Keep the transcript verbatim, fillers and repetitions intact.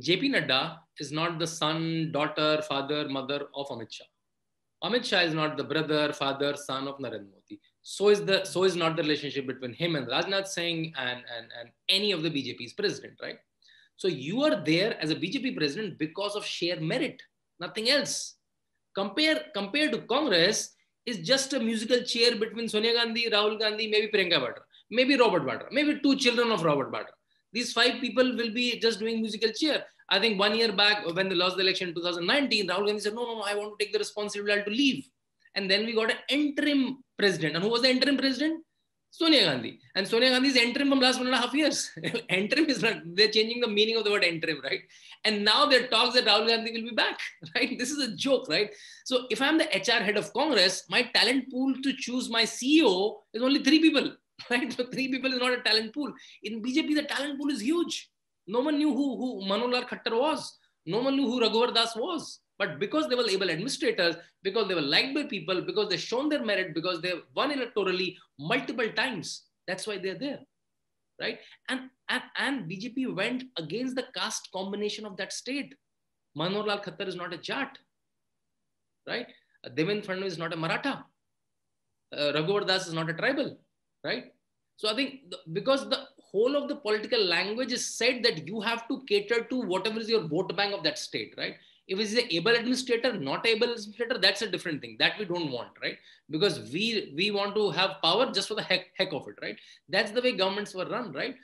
J P Nadda is not the son, daughter, father, mother of Amit Shah. Amit Shah is not the brother, father, son of Narendra Modi. So is the so is not the relationship between him and Rajnath Singh and, and, and any of the B J P's president, right? So you are there as a B J P president because of sheer merit, nothing else. Compare, compared to Congress is just a musical chair between Sonia Gandhi, Rahul Gandhi, maybe Priyanka Vadra, maybe Robert Vadra, maybe two children of Robert Vadra. These five people will be just doing musical chair. I think one year back when they lost the election in two thousand nineteen, Rahul Gandhi said, no, no, no, I want to take the responsibility, I have to leave. And then we got an interim president. And who was the interim president? Sonia Gandhi. And Sonia Gandhi is interim from last one and a half years. Interim is not, they're changing the meaning of the word interim, right? And now there are talks that Rahul Gandhi will be back, right? This is a joke, right? So if I'm the H R head of Congress, my talent pool to choose my C E O is only three people, right? So three people is not a talent pool. In B J P, the talent pool is huge. No one knew who, who Manohar Lal Khattar was. No one knew who Raghuraj Das was. But because they were able administrators, because they were liked by people, because they shown their merit, because they won electorally multiple times, that's why they're there, right? And, and, and B J P went against the caste combination of that state. Manohar Lal Khattar is not a Jat, right? Devendra Fadnavis is not a Maratha. Uh, Raghuvar Das is not a tribal, right? So I think the, because the whole of the political language is said that you have to cater to whatever is your vote bank of that state, right? If it's an able administrator, not able administrator, that's a different thing. That we don't want, right? Because we we want to have power just for the heck, heck of it, right? That's the way governments were run, right?